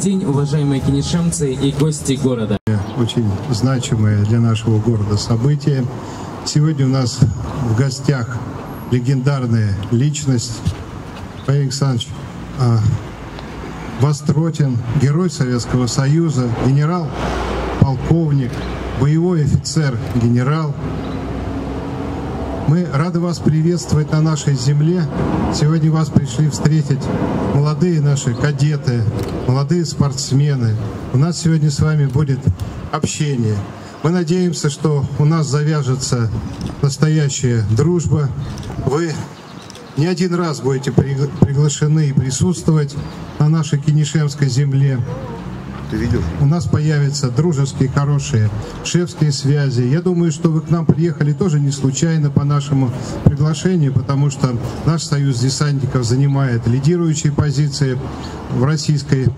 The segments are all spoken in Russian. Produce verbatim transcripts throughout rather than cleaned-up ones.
день, уважаемые кинешемцы и гости города. Очень значимое для нашего города событие. Сегодня у нас в гостях легендарная личность Валерий Александрович Востротен, Герой Советского Союза, генерал, полковник, боевой офицер, генерал. Мы рады вас приветствовать на нашей земле. Сегодня вас пришли встретить молодые наши кадеты, молодые спортсмены. У нас сегодня с вами будет общение. Мы надеемся, что у нас завяжется настоящая дружба. Вы не один раз будете приглашены и присутствовать на нашей кинешемской земле. Ты видел? У нас появятся дружеские, хорошие шефские связи. Я думаю, что вы к нам приехали тоже не случайно по нашему приглашению, потому что наш союз десантников занимает лидирующие позиции в Российской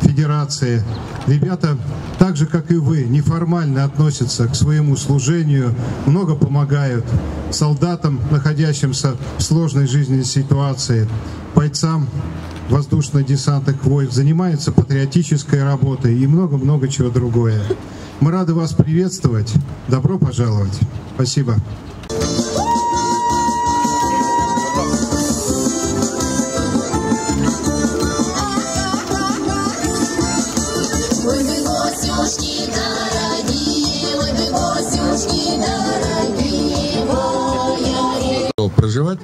Федерации. Ребята, так же, как и вы, неформально относятся к своему служению, много помогают солдатам, находящимся в сложной жизненной ситуации, бойцам воздушно-десантных войск, занимаются патриотической работой и много-много чего другое. Мы рады вас приветствовать. Добро пожаловать. Спасибо. Проживать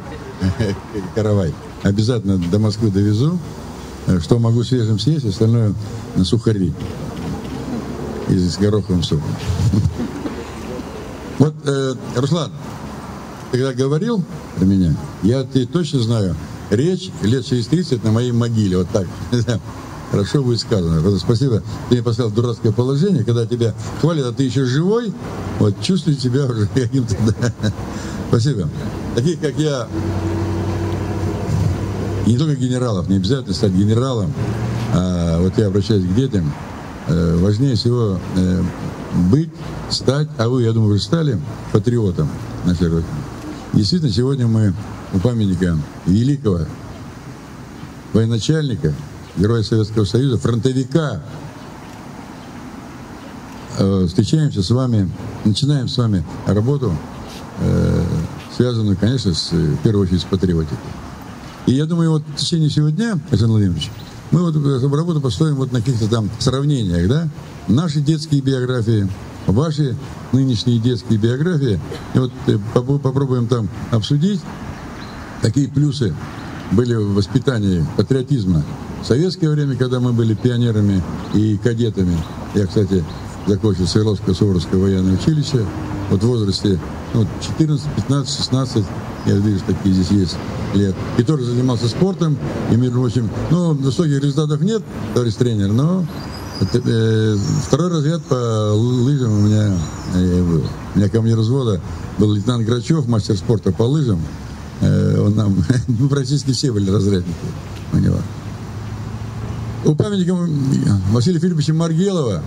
каравай обязательно до Москвы довезу, что могу свежим съесть, остальное на сухари и с гороховым супом. Вот, э, Руслан, ты когда говорил про меня, я ты точно знаю, речь лет через тридцать на моей могиле, вот так. Хорошо будет сказано. Спасибо, ты мне поставил дурацкое положение, когда тебя хвалят, а ты еще живой, вот чувствую тебя уже каким-то... Да. Спасибо. Таких, как я, не только генералов, не обязательно стать генералом, а вот я обращаюсь к детям, важнее всего быть, стать, а вы, я думаю, вы стали патриотом нашей Родины. Действительно, сегодня мы у памятника великого военачальника, Героя Советского Союза, фронтовика. Встречаемся с вами, начинаем с вами работу, связанную, конечно, с, в первую очередь с патриотикой. И я думаю, вот в течение всего дня, Александр Владимирович, мы вот эту работу построим вот на каких-то там сравнениях, да? Наши детские биографии, ваши нынешние детские биографии. И вот попробуем там обсудить, какие плюсы были в воспитании патриотизма в советское время, когда мы были пионерами и кадетами. Я, кстати, закончил Свердловское-Суворовское военное училище. Вот в возрасте ну, четырнадцать, пятнадцать, шестнадцать, я вижу, какие здесь есть лет. И тоже занимался спортом, и, между прочим, ну, высоких результатов нет, товарищ тренер, но э, второй разряд по лыжам у меня э, был. У меня ко мне развода был лейтенант Грачев, мастер спорта по лыжам. Э, он нам, мы практически все были разрядники у него. У памятника Василия Филипповича Маргелова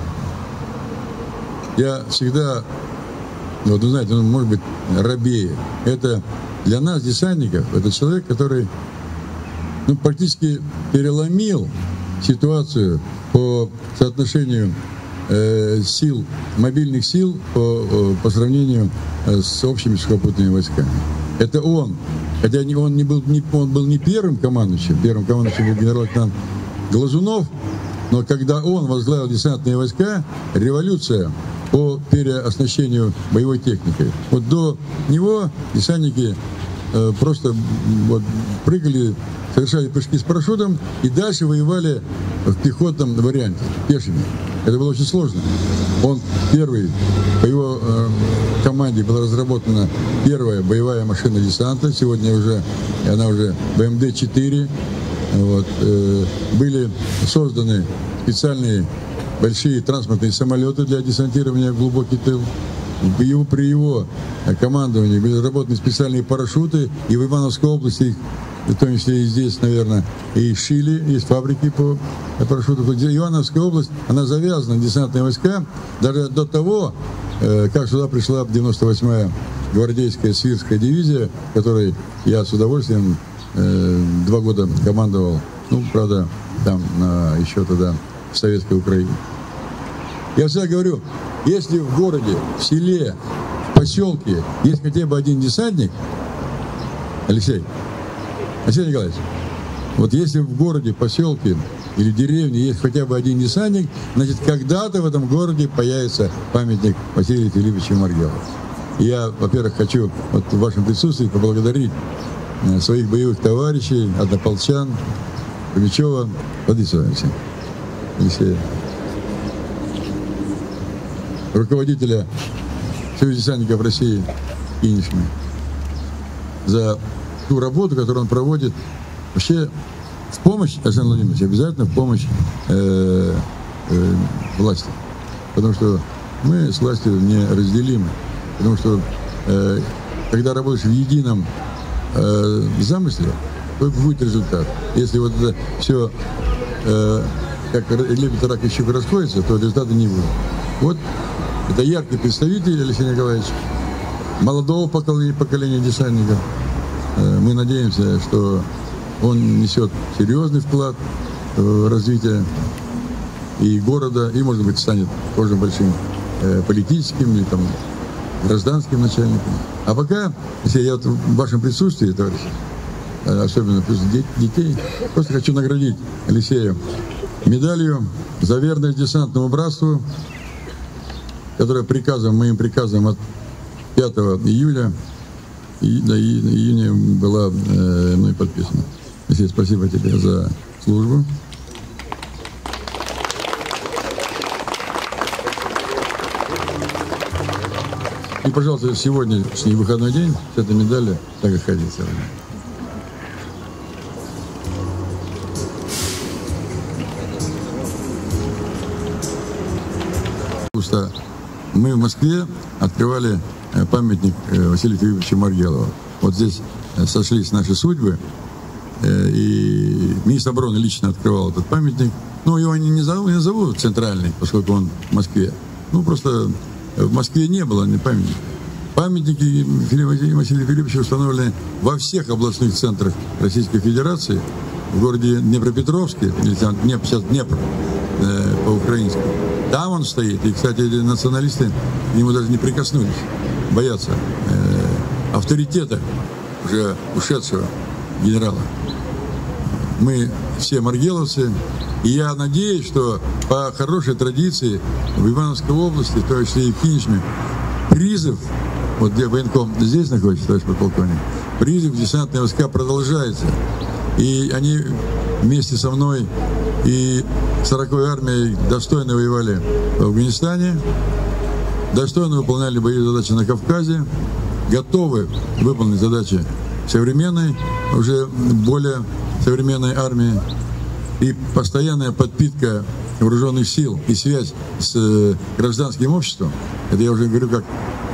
я всегда... Вот, ну, знаете, он может быть рабее. Это для нас, десантников, это человек, который ну, практически переломил ситуацию по соотношению э, сил, мобильных сил по, по сравнению с общими сухопутными войсками. Это он, хотя он не был не, он был не первым командующим, первым командующим был генерал-лейтенант Глазунов, но когда он возглавил десантные войска, революция по переоснащению боевой техникой. Вот до него десантники э, просто вот, прыгали, совершали прыжки с парашютом и дальше воевали в пехотном варианте, пешими. Это было очень сложно. Он первый, по его э, команде была разработана первая боевая машина десанта. Сегодня уже, она уже бэ эм дэ четыре. Вот, э, были созданы специальные большие транспортные самолеты для десантирования в глубокий тыл. При его командовании были разработаны специальные парашюты, и в Ивановской области, в том числе и здесь, наверное, и шили, есть фабрики по парашютам. Ивановская область, она завязана, десантные войска, даже до того, как сюда пришла девяносто восьмая гвардейская Свирская дивизия, которой я с удовольствием два года командовал, ну, правда, там еще тогда в Советской Украине. Я всегда говорю, если в городе, в селе, в поселке есть хотя бы один десантник, Алексей, Алексей Николаевич, вот если в городе, поселке или деревне есть хотя бы один десантник, значит, когда-то в этом городе появится памятник Василию Филипповичу Маргелову. Я, во-первых, хочу вот в вашем присутствии поблагодарить своих боевых товарищей, однополчан, Ковечева, Владислава Алексея, руководителя Союза десантников России Кинешмы, за ту работу, которую он проводит. Вообще, в помощь, Александр Владимирович, обязательно в помощь э, э, власти. Потому что мы с властью неразделимы. Потому что, э, когда работаешь в едином э, замысле, то будет результат. Если вот это все, э, как лепит рак и щука, расходится, то результата не будет. Вот это яркий представитель, Алексей Николаевич, молодого поколения, поколения десантников. Э, мы надеемся, что он несет серьезный вклад в развитие и города, и, может быть, станет тоже большим э, политическим или там гражданским начальником. А пока, если я вот в вашем присутствии, товарищи, особенно детей, просто хочу наградить Алексея медалью за верность десантному братству, которая приказом, моим приказом от пятого июля и до июня была э, мной подписана. Алексей, спасибо тебе за службу. И, пожалуйста, сегодня, с ней выходной день, с этой медалью так и ходить сегодня. Мы в Москве открывали памятник Василию Филипповичу Маргелову. Вот здесь сошлись наши судьбы, и министр обороны лично открывал этот памятник. Ну, его не назовут, не назовут центральный, поскольку он в Москве. Ну, просто в Москве не было ни памятника. Памятники Василию Филипповичу установлены во всех областных центрах Российской Федерации, в городе Днепропетровске, или Днепр, сейчас Днепр по-украински. Там он стоит, и, кстати, националисты ему даже не прикоснулись, боятся э, авторитета уже ушедшего генерала. Мы все маргеловцы, и я надеюсь, что по хорошей традиции в Ивановской области, в том числе и в Кинешме, призыв, вот где военком здесь находится, товарищ подполковник, призыв десантные войска продолжается, и они вместе со мной и сороковой армией достойно воевали в Афганистане, достойно выполняли боевые задачи на Кавказе, готовы выполнить задачи современной, уже более современной армии. И постоянная подпитка вооруженных сил и связь с гражданским обществом, это я уже говорю как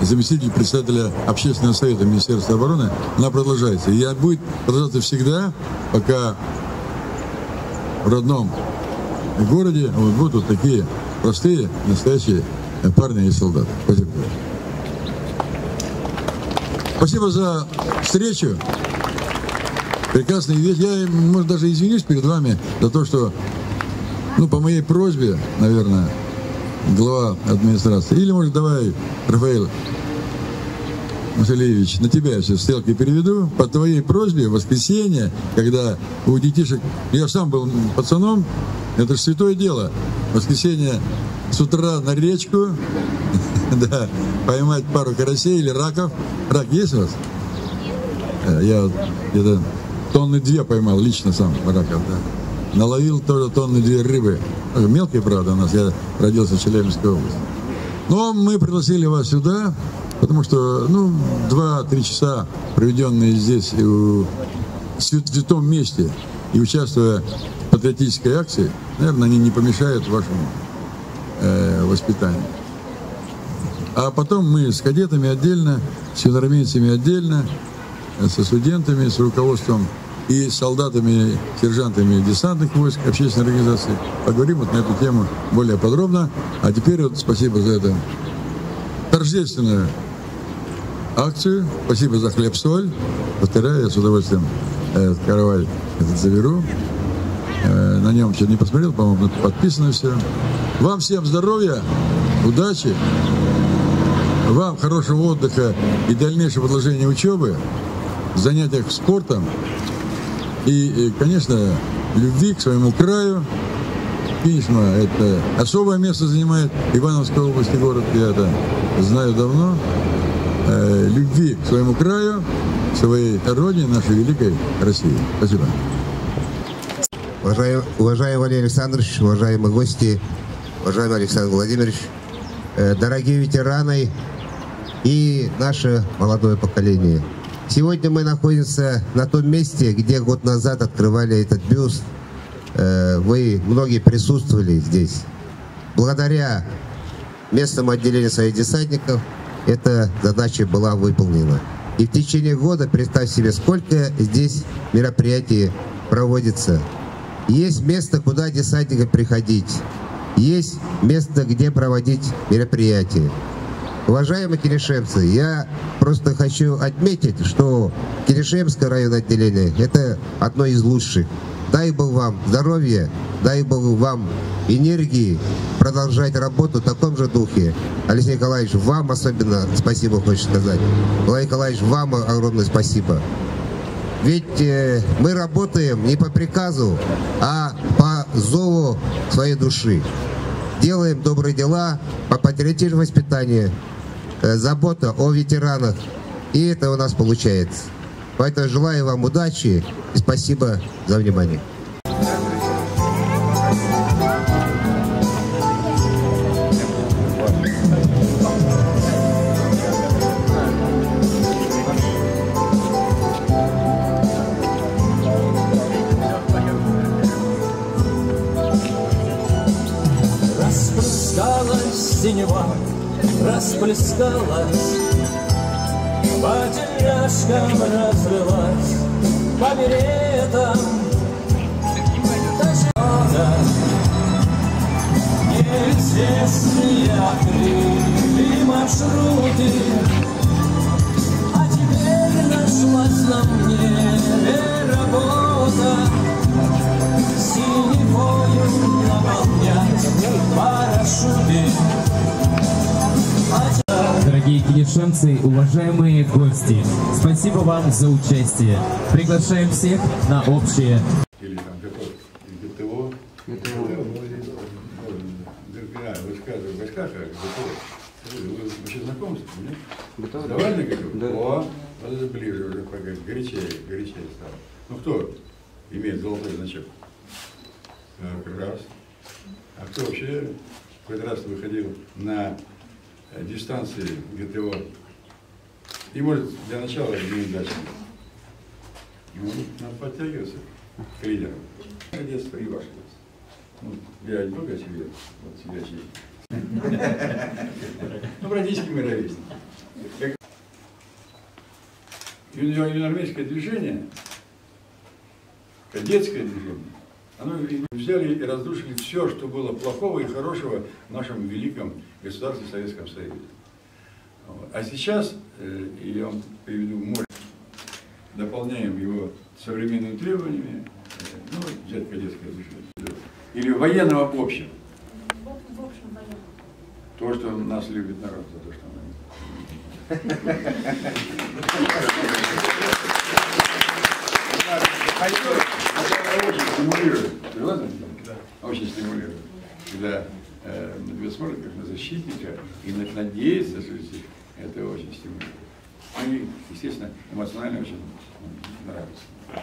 заместитель председателя общественного совета Министерства обороны, она продолжается. И она будет продолжаться всегда, пока в родном в городе вот будут вот такие простые, настоящие парни и солдаты. Спасибо. Спасибо за встречу. Прекрасный вечер. Я, может, даже извинюсь перед вами за то, что, ну, по моей просьбе, наверное, глава администрации, или, может, давай, Рафаил Васильевич, на тебя сейчас стрелки переведу. По твоей просьбе в воскресенье, когда у детишек, я сам был пацаном, это же святое дело. В воскресенье с утра на речку, да, поймать пару карасей или раков. Рак есть у вас? Я где-то тонны две поймал, лично сам раков, да. Наловил тоже тонны две рыбы. Мелкие, правда, у нас, я родился в Челябинской области. Но мы пригласили вас сюда, потому что, ну, два-три часа, проведенные здесь в святом месте и участвуя в патриотической акции, наверное, они не помешают вашему э, воспитанию. А потом мы с кадетами отдельно, с юноармейцами отдельно, со студентами, с руководством и солдатами, сержантами десантных войск общественной организации поговорим вот на эту тему более подробно. А теперь вот спасибо за это торжественную акцию, спасибо за хлеб-соль. Повторяю, я с удовольствием этот каравай заберу. На нем что не посмотрел, по-моему, подписано все. Вам всем здоровья, удачи, вам хорошего отдыха и дальнейшего продолжения учебы, занятиях спортом и, конечно, любви к своему краю. Кинешма — это особое место занимает Ивановская область, город, я это знаю давно. Любви к своему краю, своей родине, нашей великой России. Спасибо. Уважаемый, уважаемый Валерий Александрович, уважаемые гости, уважаемый Александр Владимирович, дорогие ветераны и наше молодое поколение. Сегодня мы находимся на том месте, где год назад открывали этот бюст. Вы многие присутствовали здесь. Благодаря местному отделению Союза десантников эта задача была выполнена. И в течение года, представь себе, сколько здесь мероприятий проводится. Есть место, куда десантникам приходить. Есть место, где проводить мероприятия. Уважаемые киришевцы, я просто хочу отметить, что Киришевское районное отделение – это одно из лучших. Дай Бог вам здоровья, дай Бог вам энергии продолжать работу в таком же духе. Алексей Николаевич, вам особенно спасибо хочу сказать. Владимир Николаевич, вам огромное спасибо. Ведь э, мы работаем не по приказу, а по зову своей души. Делаем добрые дела по патриотическому воспитанию, э, забота о ветеранах. И это у нас получается. Поэтому желаю вам удачи и спасибо за внимание. Синева расплескалась, по тельняшкам разрывалась, по беретам дождя. Неизвестные открыли маршруты, а теперь нашлась на мне работа. Синевою наполнять парашюты. Дорогие кинешенцы, уважаемые гости, спасибо вам за участие. Приглашаем всех на общее. Или там ГТО. ГТО. Давай ГТО. О, это ближе уже, горячее, горячее стало. Ну кто имеет золотой значок? Раз. А кто вообще хоть раз выходил на дистанции ГТО? И может для начала неудачно. Ну, надо подтягиваться к лидерам. Это детство и ваше детство. Ну, я не только себе, вот себя чей. Ну, практически мы ровесники. Юноармейское движение, кадетское движение, оно взяли и разрушили все, что было плохого и хорошего в нашем великом государстве Советском Союзе. А сейчас, я вам приведу море, дополняем его современными требованиями, ну, взять кадетское движение, или военного в общем. В общем, военного. То, что нас любит народ, за то, что мы... Очень стимулирует, да. Очень стимулирует, когда э, смотрят как на защитника и надеется, что это очень стимулирует. Они, естественно, эмоционально очень нравятся.